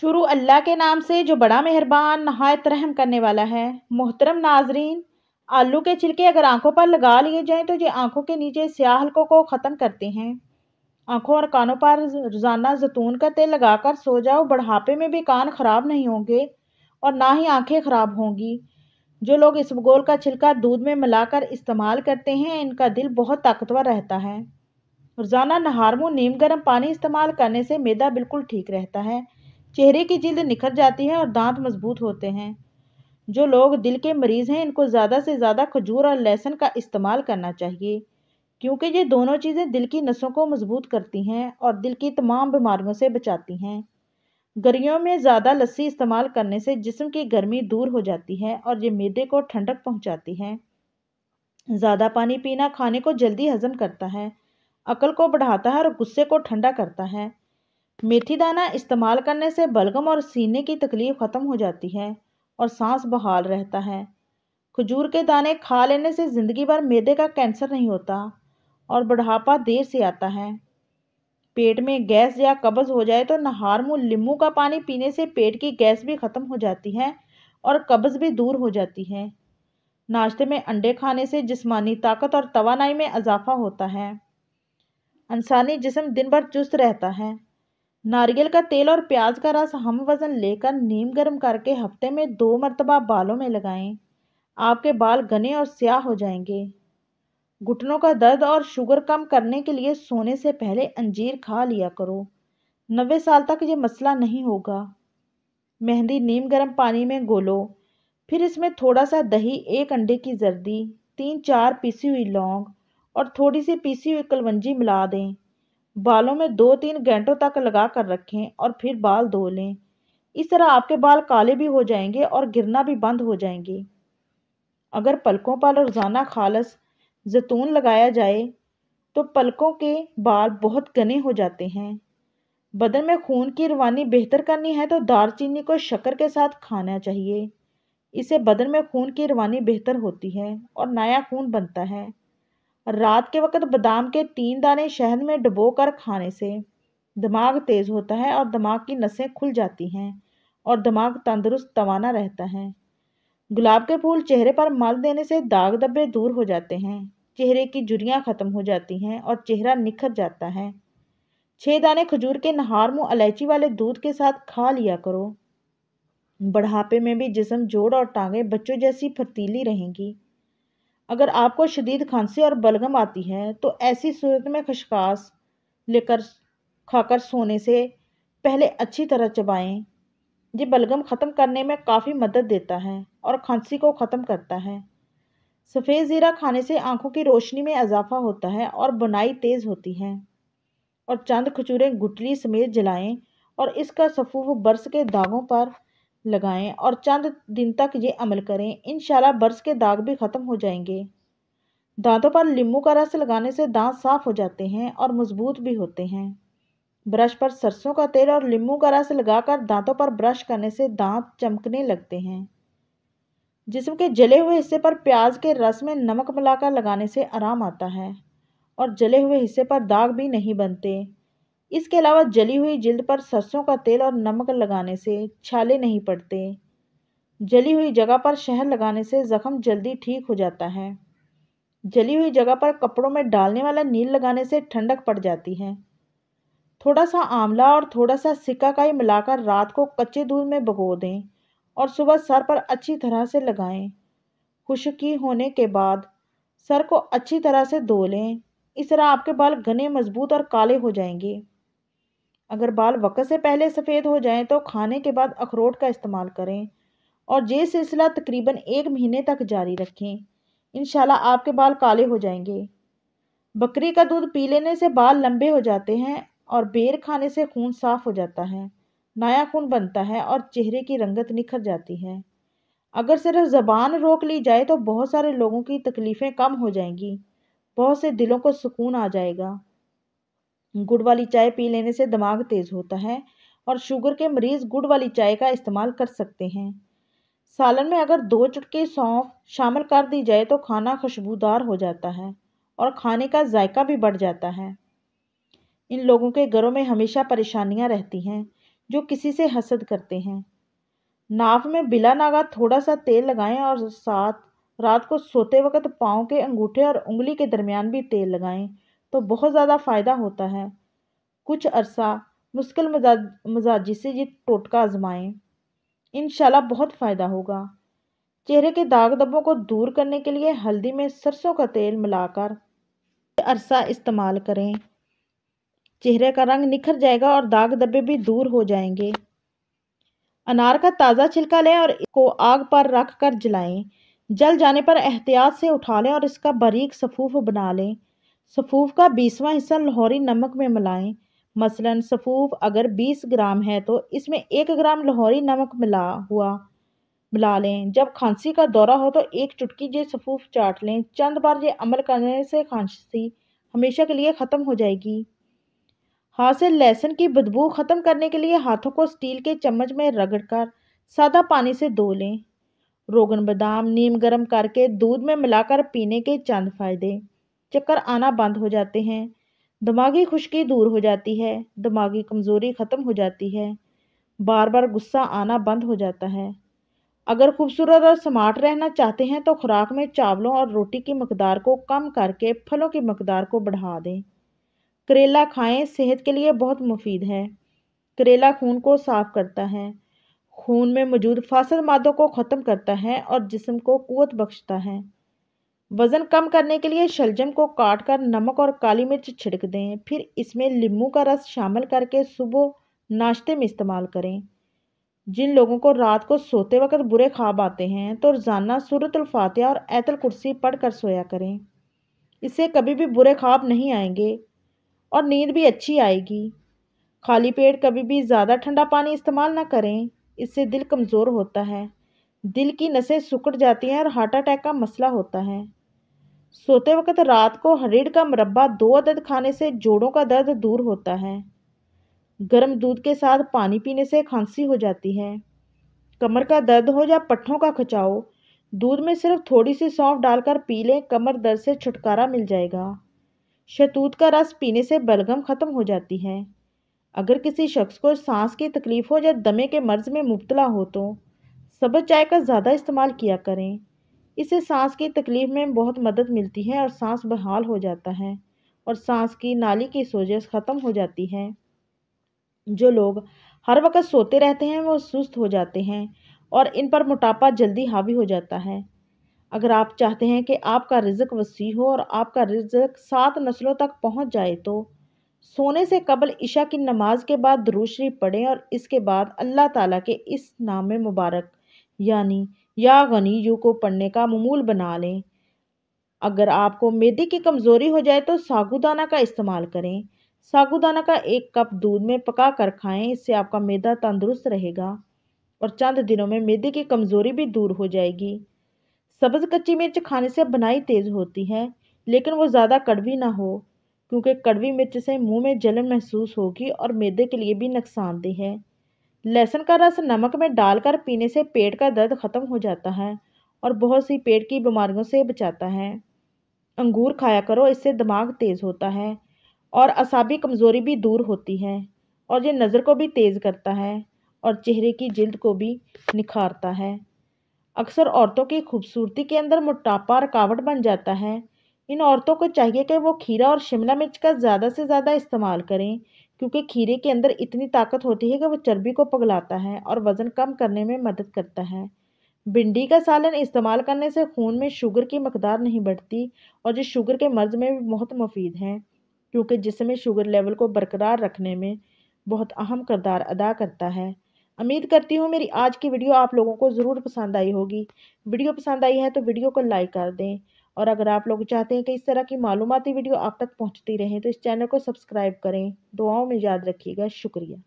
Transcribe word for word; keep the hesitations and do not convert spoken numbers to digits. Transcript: शुरू अल्लाह के नाम से जो बड़ा मेहरबान नहायत रहम करने वाला है। मोहतरम नाजरीन, आलू के छिलके अगर आंखों पर लगा लिए जाएं तो ये आंखों के नीचे स्याह हलकों को ख़त्म करते हैं। आंखों और कानों पर रोज़ाना जैतून का तेल लगाकर सो जाओ, बुढ़ापे में भी कान ख़राब नहीं होंगे और ना ही आंखें ख़राब होंगी। जो लोग इसबगोल का छिलका दूध में मिलाकर इस्तेमाल करते हैं, इनका दिल बहुत ताकतवर रहता है। रोज़ाना नहार में नीम गर्म पानी इस्तेमाल करने से मैदा बिल्कुल ठीक रहता है, चेहरे की जिल्द निखर जाती है और दांत मजबूत होते हैं। जो लोग दिल के मरीज़ हैं, इनको ज़्यादा से ज़्यादा खजूर और लहसुन का इस्तेमाल करना चाहिए, क्योंकि ये दोनों चीज़ें दिल की नसों को मजबूत करती हैं और दिल की तमाम बीमारियों से बचाती हैं। गर्मियों में ज़्यादा लस्सी इस्तेमाल करने से जिस्म की गर्मी दूर हो जाती है और ये मैदे को ठंडक पहुँचाती है। ज़्यादा पानी पीना खाने को जल्दी हजम करता है, अकल को बढ़ाता है और गुस्से को ठंडा करता है। मेथी दाना इस्तेमाल करने से बलगम और सीने की तकलीफ ख़त्म हो जाती है और सांस बहाल रहता है। खजूर के दाने खा लेने से ज़िंदगी भर मैदे का कैंसर नहीं होता और बुढ़ापा देर से आता है। पेट में गैस या कब्ज़ हो जाए तो नहार में नींबू का पानी पीने से पेट की गैस भी ख़त्म हो जाती है और कब्ज़ भी दूर हो जाती है। नाश्ते में अंडे खाने से जिस्मानी ताकत और तवानाई में इजाफा होता है। इंसानी जिस्म दिन भर चुस्त रहता है। नारियल का तेल और प्याज का रस हम वज़न लेकर नीम गर्म करके हफ्ते में दो मरतबा बालों में लगाएं। आपके बाल घने और स्याह हो जाएंगे। घुटनों का दर्द और शुगर कम करने के लिए सोने से पहले अंजीर खा लिया करो, नब्बे साल तक ये मसला नहीं होगा। मेहंदी नीम गर्म पानी में घोलो, फिर इसमें थोड़ा सा दही, एक अंडे की जर्दी, तीन चार पीसी हुई लौंग और थोड़ी सी पीसी हुई कलवंजी मिला दें। बालों में दो तीन घंटों तक लगा कर रखें और फिर बाल धो लें। इस तरह आपके बाल काले भी हो जाएंगे और गिरना भी बंद हो जाएंगे। अगर पलकों पर रोज़ाना खालस जैतून लगाया जाए तो पलकों के बाल बहुत घने हो जाते हैं। बदन में खून की रवानी बेहतर करनी है तो दालचीनी को शक्कर के साथ खाना चाहिए। इससे बदन में खून की रवानी बेहतर होती है और नया खून बनता है। रात के वक्त बादाम के तीन दाने शहद में डुबोकर खाने से दिमाग तेज़ होता है और दिमाग की नसें खुल जाती हैं और दिमाग तंदुरुस्त तवाना रहता है। गुलाब के फूल चेहरे पर मल देने से दाग धब्बे दूर हो जाते हैं, चेहरे की झुर्रियाँ ख़त्म हो जाती हैं और चेहरा निखर जाता है। छह दाने खजूर के नहार में इलायची वाले दूध के साथ खा लिया करो। बुढ़ापे में भी जिस्म, जोड़ और टांगें बच्चों जैसी फर्तीली रहेंगी। अगर आपको शदीद खांसी और बलगम आती है तो ऐसी सूरत में खसखस लेकर खाकर सोने से पहले अच्छी तरह चबाएं। ये बलगम ख़त्म करने में काफ़ी मदद देता है और खांसी को ख़त्म करता है। सफ़ेद ज़ीरा खाने से आंखों की रोशनी में इजाफा होता है और बुनाई तेज़ होती है। और चंद खजूरें गुठली समेत जलाएं और इसका सफ़ूफ बर्स के दागों पर लगाएं और चंद दिन तक ये अमल करें, इंशाल्लाह बर्स के दाग भी ख़त्म हो जाएंगे। दांतों पर नींबू का रस लगाने से दांत साफ हो जाते हैं और मजबूत भी होते हैं। ब्रश पर सरसों का तेल और नींबू का रस लगाकर दांतों पर ब्रश करने से दांत चमकने लगते हैं। जिस्म के जले हुए हिस्से पर प्याज के रस में नमक मिलाकर लगाने से आराम आता है और जले हुए हिस्से पर दाग भी नहीं बनते। इसके अलावा जली हुई जिल्द पर सरसों का तेल और नमक लगाने से छाले नहीं पड़ते। जली हुई जगह पर शहद लगाने से ज़ख्म जल्दी ठीक हो जाता है। जली हुई जगह पर कपड़ों में डालने वाला नील लगाने से ठंडक पड़ जाती है। थोड़ा सा आंवला और थोड़ा सा सिकाकाई मिलाकर रात को कच्चे दूध में भिगो दें और सुबह सर पर अच्छी तरह से लगाएं। खुश्की होने के बाद सर को अच्छी तरह से धो लें। इस तरह आपके बाल घने, मजबूत और काले हो जाएंगे। अगर बाल वक्त से पहले सफ़ेद हो जाएं तो खाने के बाद अखरोट का इस्तेमाल करें और ये सिलसिला तकरीबन एक महीने तक जारी रखें। इंशाल्लाह आपके बाल काले हो जाएंगे। बकरी का दूध पी लेने से बाल लंबे हो जाते हैं और बेर खाने से खून साफ हो जाता है, नया खून बनता है और चेहरे की रंगत निखर जाती है। अगर सिर्फ ज़बान रोक ली जाए तो बहुत सारे लोगों की तकलीफ़ें कम हो जाएंगी, बहुत से दिलों को सुकून आ जाएगा। गुड़ वाली चाय पी लेने से दिमाग तेज़ होता है और शुगर के मरीज़ गुड़ वाली चाय का इस्तेमाल कर सकते हैं। सालन में अगर दो चुटकी सौंफ शामिल कर दी जाए तो खाना खुशबूदार हो जाता है और खाने का जायका भी बढ़ जाता है। इन लोगों के घरों में हमेशा परेशानियां रहती हैं जो किसी से हसद करते हैं। नाव में बिला नागा थोड़ा सा तेल लगाएं और साथ रात को सोते वक्त पाँव के अंगूठे और उंगली के दरमियान भी तेल लगाएं तो बहुत ज़्यादा फ़ायदा होता है। कुछ अरसा मुश्किल मजाज मजाजी से ये टोटका आजमाएं, इंशाल्लाह बहुत फ़ायदा होगा। चेहरे के दाग धब्बों को दूर करने के लिए हल्दी में सरसों का तेल मिलाकर अरसा इस्तेमाल करें। चेहरे का रंग निखर जाएगा और दाग धब्बे भी दूर हो जाएंगे। अनार का ताज़ा छिलका लें और इसको आग पर रख कर जलाएं। जल जाने पर एहतियात से उठा लें और इसका बारीक सफ़ूफ बना लें। सफ़ूफ का बीसवां हिस्सा लाहौरी नमक में मिलाएं। मसलन सफ़ूफ अगर बीस ग्राम है तो इसमें एक ग्राम लाहौरी नमक मिला हुआ मिला लें। जब खांसी का दौरा हो तो एक चुटकी ये सफ़ूफ चाट लें। चंद बार ये अमल करने से खांसी हमेशा के लिए ख़त्म हो जाएगी। हाथ से लहसुन की बदबू ख़त्म करने के लिए हाथों को स्टील के चम्मच में रगड़कर सादा पानी से धो लें। रोगन बादाम नीम गर्म करके दूध में मिलाकर पीने के चंद फ़ायदे। चक्कर आना बंद हो जाते हैं, दिमागी खुश्की दूर हो जाती है, दिमागी कमज़ोरी ख़त्म हो जाती है, बार बार गुस्सा आना बंद हो जाता है। अगर खूबसूरत और स्मार्ट रहना चाहते हैं तो खुराक में चावलों और रोटी की मकदार को कम करके फलों की मकदार को बढ़ा दें। करेला खाएं, सेहत के लिए बहुत मुफीद है। करेला खून को साफ करता है, खून में मौजूद फासिद मादों को ख़त्म करता है और जिस्म को क़ुव्वत बख्शता है। वज़न कम करने के लिए शलजम को काट कर नमक और काली मिर्च छिड़क दें, फिर इसमें नींबू का रस शामिल करके सुबह नाश्ते में इस्तेमाल करें। जिन लोगों को रात को सोते वक्त बुरे ख्वाब आते हैं तो रोज़ाना सूरतुल फातिहा और आयतुल कुर्सी पढ़कर सोया करें, इससे कभी भी बुरे ख्वाब नहीं आएंगे और नींद भी अच्छी आएगी। खाली पेट कभी भी ज़्यादा ठंडा पानी इस्तेमाल ना करें, इससे दिल कमज़ोर होता है, दिल की नसें सिकुड़ जाती हैं और हार्ट अटैक का मसला होता है। सोते वक्त रात को हरीड़ का मुरब्बा दो अदद खाने से जोड़ों का दर्द दूर होता है। गर्म दूध के साथ पानी पीने से खांसी हो जाती है। कमर का दर्द हो या पट्ठों का खिंचाव, दूध में सिर्फ थोड़ी सी सौंफ डालकर पी लें, कमर दर्द से छुटकारा मिल जाएगा। शहतूत का रस पीने से बलगम ख़त्म हो जाती है। अगर किसी शख्स को सांस की तकलीफ़ हो या दमे के मर्ज़ में मुब्तला हो तो सबज चाय का ज़्यादा इस्तेमाल किया करें, इससे सांस की तकलीफ़ में बहुत मदद मिलती है और सांस बहाल हो जाता है और सांस की नाली की सोजश ख़त्म हो जाती है। जो लोग हर वक्त सोते रहते हैं वो सुस्त हो जाते हैं और इन पर मोटापा जल्दी हावी हो जाता है। अगर आप चाहते हैं कि आपका रिज़्क वसी हो और आपका रिज़्क सात नस्लों तक पहुंच जाए तो सोने से कबल इशा की नमाज के बाद दुरूद शरीफ पढ़ें और इसके बाद अल्लाह ताला के इस नाम मुबारक यानी या गनी यू को पढ़ने का ममूल बना लें। अगर आपको मेदे की कमज़ोरी हो जाए तो सागुदाना का इस्तेमाल करें। सागुदाना का एक कप दूध में पका कर खाएँ, इससे आपका मैदा तंदुरुस्त रहेगा और चंद दिनों में मेदे की कमज़ोरी भी दूर हो जाएगी। सब्ज़ कच्ची मिर्च खाने से बनाई तेज़ होती है, लेकिन वो ज़्यादा कड़वी ना हो क्योंकि कड़वी मिर्च से मुंह में जलन महसूस होगी और मैदे के लिए भी नुकसानदेह है। लहसुन का रस नमक में डालकर पीने से पेट का दर्द ख़त्म हो जाता है और बहुत सी पेट की बीमारियों से बचाता है। अंगूर खाया करो, इससे दिमाग तेज़ होता है और असाबी कमज़ोरी भी दूर होती है और ये नज़र को भी तेज़ करता है और चेहरे की जिल्द को भी निखारता है। अक्सर औरतों की खूबसूरती के अंदर मोटापा रुकावट बन जाता है। इन औरतों को चाहिए कि वो खीरा और शिमला मिर्च का ज़्यादा से ज़्यादा इस्तेमाल करें क्योंकि खीरे के अंदर इतनी ताकत होती है कि वो चर्बी को पगलाता है और वज़न कम करने में मदद करता है। भिंडी का सालन इस्तेमाल करने से खून में शुगर की मकदार नहीं बढ़ती और जो शुगर के मर्ज़ में भी बहुत मुफीद है क्योंकि जिसमें शुगर लेवल को बरकरार रखने में बहुत अहम किरदार अदा करता है। उम्मीद करती हूँ मेरी आज की वीडियो आप लोगों को ज़रूर पसंद आई होगी। वीडियो पसंद आई है तो वीडियो को लाइक कर दें और अगर आप लोग चाहते हैं कि इस तरह की मालूमाती वीडियो आप तक पहुँचती रहे तो इस चैनल को सब्सक्राइब करें। दुआओं में याद रखिएगा। शुक्रिया।